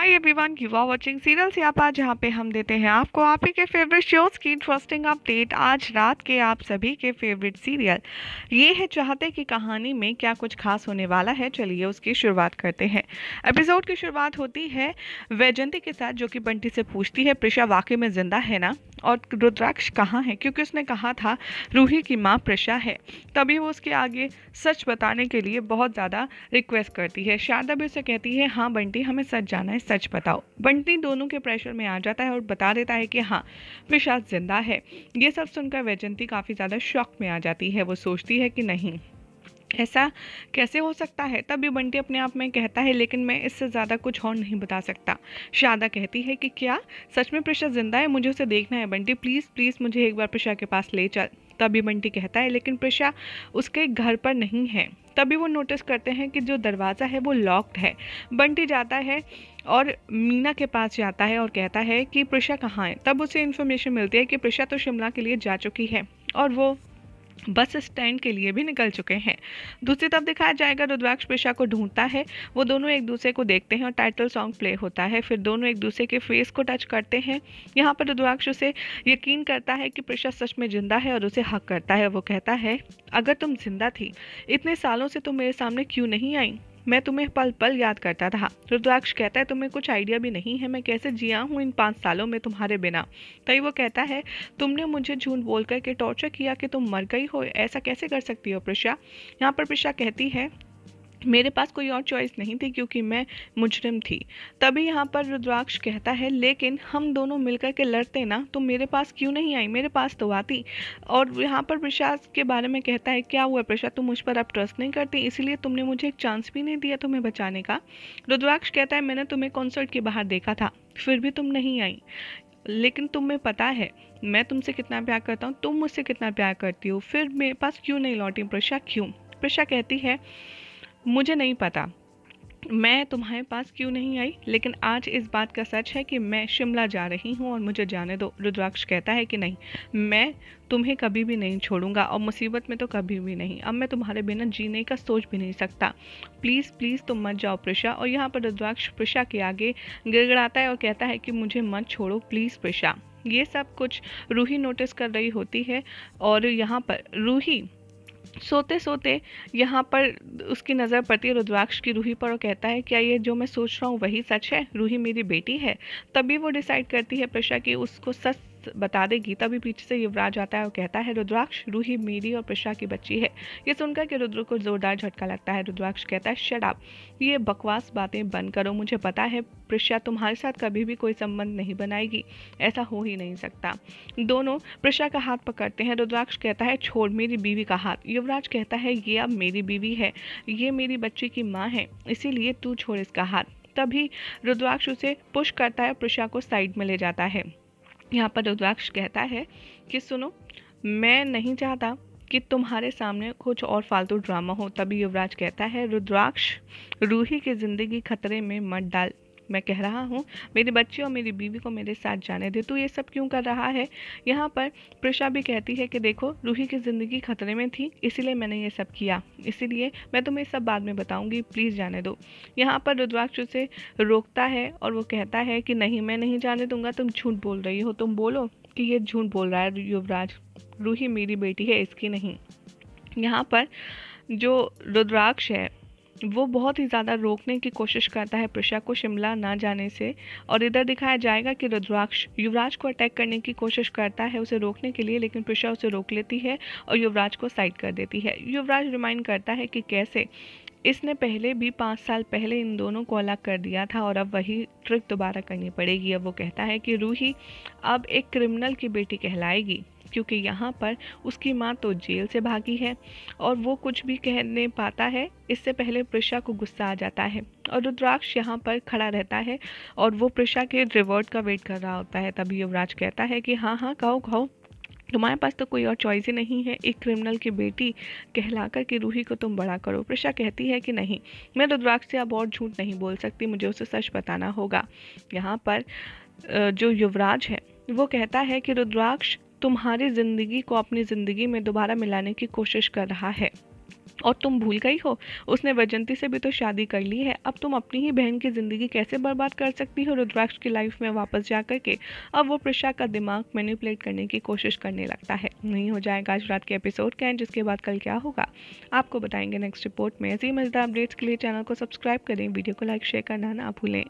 Hi everyone, you are watching serial Siyapa, जहाँ पे हम देते हैं आपको आप ही के फेवरेट शोज़ की इंटरेस्टिंग अपडेट। आज रात के आप सभी के फेवरेट सीरियल ये है चाहते कि कहानी में क्या कुछ खास होने वाला है। चलिए उसकी शुरुआत करते हैं। एपिसोड की शुरुआत होती है वैजयंती के साथ, जो कि बंटी से पूछती है प्रिशा वाकई में ज़िंदा है ना, और रुद्राक्ष कहाँ है, क्योंकि उसने कहा था रूही की माँ प्रिशा है। तभी वो उसके आगे सच बताने के लिए बहुत ज़्यादा रिक्वेस्ट करती है। शारदा भी उसे कहती है हाँ बंटी, हमें सच जाना है, सच बताओ। बंटी दोनों के प्रेशर में आ जाता है और बता देता है कि हाँ प्रिशा जिंदा है। ये सब सुनकर वैजयंती काफ़ी ज़्यादा शॉक में आ जाती है। वो सोचती है कि नहीं, ऐसा कैसे हो सकता है। तभी बंटी अपने आप में कहता है लेकिन मैं इससे ज़्यादा कुछ और नहीं बता सकता। शारदा कहती है कि क्या सच में प्रिशा जिंदा है, मुझे उसे देखना है बंटी, प्लीज़ मुझे एक बार प्रिशा के पास ले चल। तभी बंटी कहता है लेकिन प्रिशा उसके घर पर नहीं है। तभी वो नोटिस करते हैं कि जो दरवाज़ा है वो लॉक्ड है। बंटी जाता है और मीना के पास जाता है और कहता है कि प्रिशा कहाँ है। तब उसे इन्फॉर्मेशन मिलती है कि प्रिशा तो शिमला के लिए जा चुकी है और वो बस स्टैंड के लिए भी निकल चुके हैं। दूसरी तरफ दिखाया जाएगा रुद्राक्ष प्रिशा को ढूंढता है। वो दोनों एक दूसरे को देखते हैं और टाइटल सॉन्ग प्ले होता है। फिर दोनों एक दूसरे के फेस को टच करते हैं। यहाँ पर रुद्राक्ष उसे यकीन करता है कि प्रिशा सच में जिंदा है और उसे हक करता है। वो कहता है अगर तुम जिंदा थी इतने सालों से तुम मेरे सामने क्यों नहीं आई, मैं तुम्हें पल पल याद करता था। रुद्राक्ष कहता है तुम्हें कुछ आइडिया भी नहीं है मैं कैसे जिया हूँ इन 5 सालों में तुम्हारे बिना। तभी वो कहता है तुमने मुझे झूठ बोल करके टॉर्चर किया कि तुम मर गई हो, ऐसा कैसे कर सकती हो प्रिशा। यहाँ पर प्रिशा कहती है मेरे पास कोई और चॉइस नहीं थी क्योंकि मैं मुजरिम थी। तभी यहाँ पर रुद्राक्ष कहता है लेकिन हम दोनों मिलकर के लड़ते ना, तुम मेरे पास क्यों नहीं आई, मेरे पास तो आती। और यहाँ पर प्रिशा के बारे में कहता है क्या हुआ प्रिशा, तुम मुझ पर अब ट्रस्ट नहीं करती, इसलिए तुमने मुझे एक चांस भी नहीं दिया तुम्हें बचाने का। रुद्राक्ष कहता है मैंने तुम्हें कॉन्सर्ट के बाहर देखा था फिर भी तुम नहीं आई, लेकिन तुम्हें पता है मैं तुमसे कितना प्यार करता हूँ, तुम मुझसे कितना प्यार करती हो, फिर मेरे पास क्यों नहीं लौटी प्रिशा, क्यों। प्रिशा कहती है मुझे नहीं पता मैं तुम्हारे पास क्यों नहीं आई, लेकिन आज इस बात का सच है कि मैं शिमला जा रही हूँ और मुझे जाने दो। रुद्राक्ष कहता है कि नहीं, मैं तुम्हें कभी भी नहीं छोड़ूंगा और मुसीबत में तो कभी भी नहीं, अब मैं तुम्हारे बिना जीने का सोच भी नहीं सकता, प्लीज़ तुम मत जाओ प्रिशा। और यहाँ पर रुद्राक्ष प्रिशा के आगे गिड़गिड़ाता है और कहता है कि मुझे मत छोड़ो प्लीज़ प्रिशा। ये सब कुछ रूही नोटिस कर रही होती है और यहाँ पर रूही सोते सोते यहाँ पर उसकी नज़र पड़ती है रुद्राक्ष की रूही पर और कहता है क्या ये जो मैं सोच रहा हूँ वही सच है, रूही मेरी बेटी है। तभी वो डिसाइड करती है प्रिशा की उसको सच बता देगी। तभी पीछे से युवराज आता है और कहता है रुद्राक्ष रूही मेरी और प्रिशा की बच्ची है। ये सुनकर कि रुद्र को जोरदार झटका लगता है। रुद्राक्ष कहता है शट अप, ये बकवास बातें बंद करो, मुझे पता है प्रिशा तुम्हारे साथ कभी भी कोई संबंध नहीं बनाएगी, ऐसा हो ही नहीं सकता। दोनों प्रिशा का हाथ पकड़ते हैं। रुद्राक्ष कहता है छोड़ मेरी बीवी का हाथ। युवराज कहता है ये अब मेरी बीवी है, ये मेरी बच्ची की माँ है, इसीलिए तू छोड़ इसका हाथ। तभी रुद्राक्ष उसे पुश करता है, प्रिशा को साइड में ले जाता है। यहाँ पर रुद्राक्ष कहता है कि सुनो मैं नहीं चाहता कि तुम्हारे सामने कुछ और फालतू ड्रामा हो। तभी युवराज कहता है रुद्राक्ष रूही की ज़िंदगी खतरे में मत डाल, मैं कह रहा हूँ मेरी बच्ची और मेरी बीवी को मेरे साथ जाने दे, तू ये सब क्यों कर रहा है। यहाँ पर प्रिशा भी कहती है कि देखो रूही की ज़िंदगी खतरे में थी इसीलिए मैंने ये सब किया, इसीलिए मैं तुम्हें सब बाद में बताऊँगी, प्लीज़ जाने दो। यहाँ पर रुद्राक्ष उसे रोकता है और वो कहता है कि नहीं मैं नहीं जाने दूंगा, तुम झूठ बोल रही हो, तुम बोलो कि ये झूठ बोल रहा है युवराज, रूही मेरी बेटी है इसकी नहीं। यहाँ पर जो रुद्राक्ष है वो बहुत ही ज़्यादा रोकने की कोशिश करता है प्रिशा को शिमला ना जाने से। और इधर दिखाया जाएगा कि रुद्राक्ष युवराज को अटैक करने की कोशिश करता है उसे रोकने के लिए, लेकिन प्रिशा उसे रोक लेती है और युवराज को साइड कर देती है। युवराज रिमाइंड करता है कि कैसे इसने पहले भी 5 साल पहले इन दोनों को अलग कर दिया था और अब वही ट्रिक दोबारा करनी पड़ेगी। अब वो कहता है कि रूही अब एक क्रिमिनल की बेटी कहलाएगी क्योंकि यहाँ पर उसकी माँ तो जेल से भागी है और वो कुछ भी कह नहीं पाता है। इससे पहले प्रिशा को गुस्सा आ जाता है और रुद्राक्ष यहाँ पर खड़ा रहता है और वो प्रिशा के रिवर्ट का वेट कर रहा होता है। तभी युवराज कहता है कि हाँ हाँ कहो कहो, तुम्हारे पास तो कोई और चॉइस ही नहीं है, एक क्रिमिनल की बेटी कहलाकर कि रूही को तुम बड़ा करो। प्रिशा कहती है कि नहीं मैं रुद्राक्ष से अब और झूठ नहीं बोल सकती, मुझे उसे सच बताना होगा। यहाँ पर जो युवराज है वो कहता है कि रुद्राक्ष तुम्हारी ज़िंदगी को अपनी ज़िंदगी में दोबारा मिलाने की कोशिश कर रहा है, और तुम भूल गई हो, उसने वैजयंती से भी तो शादी कर ली है। अब तुम अपनी ही बहन की ज़िंदगी कैसे बर्बाद कर सकती हो रुद्राक्ष की लाइफ में वापस जा कर के। अब वो प्रिशा का दिमाग मैनिपुलेट करने की कोशिश करने लगता है। नहीं हो जाएगा आज रात के एपिसोड का, जिसके बाद कल क्या होगा आपको बताएंगे नेक्स्ट रिपोर्ट में। ऐसी मजेदार अपडेट्स के लिए चैनल को सब्सक्राइब करें, वीडियो को लाइक शेयर करना ना भूलें।